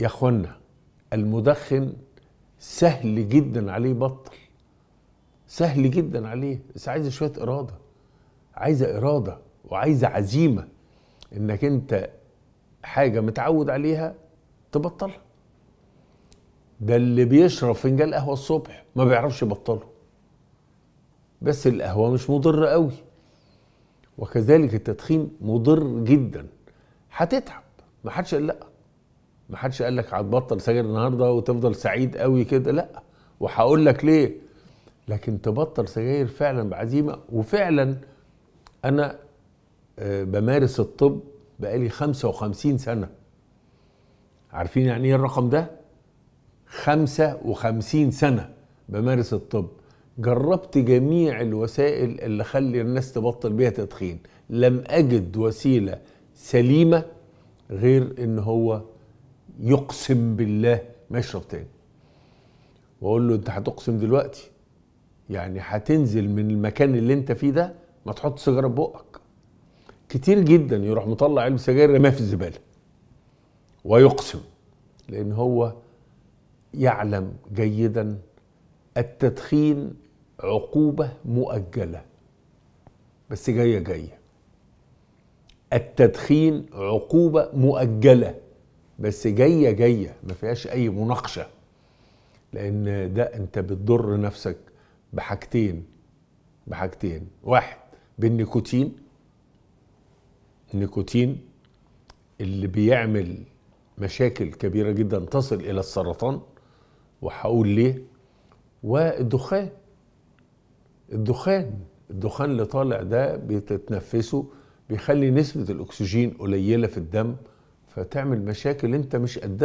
يا اخوانا المدخن سهل جدا عليه بطل، سهل جدا عليه، بس عايزه شويه اراده، عايزه اراده وعايزه عزيمه انك انت حاجه متعود عليها تبطلها. ده اللي بيشرب فنجان قهوه الصبح ما بيعرفش يبطله، بس القهوه مش مضره قوي، وكذلك التدخين مضر جدا، هتتعب. محدش قال لا، محدش قال لك هتبطل سجاير النهارده وتفضل سعيد قوي كده، لا، وهقول لك ليه. لكن تبطل سجاير فعلا بعزيمه. وفعلا انا بمارس الطب بقالي 55 سنه. عارفين يعني ايه الرقم ده؟ 55 سنه بمارس الطب، جربت جميع الوسائل اللي خلي الناس تبطل بيها تدخين، لم أجد وسيلة سليمة غير إن هو يقسم بالله ما يشرب تاني. وأقول له أنت هتقسم دلوقتي، يعني هتنزل من المكان اللي أنت فيه ده ما تحط سيجارة ببقك. كتير جدا يروح مطلع علبة سجاير رماها في الزبالة ويقسم، لأن هو يعلم جيدا التدخين عقوبة مؤجلة، بس جاية. التدخين عقوبة مؤجلة بس جاية، ما فيهاش أي مناقشة، لأن ده أنت بتضر نفسك بحاجتين. واحد بالنيكوتين، النيكوتين اللي بيعمل مشاكل كبيرة جدا تصل إلى السرطان، وهقول ليه. والدخان، الدخان اللي طالع ده بتتنفسه بيخلي نسبة الأكسجين قليلة في الدم، فتعمل مشاكل انت مش قدها.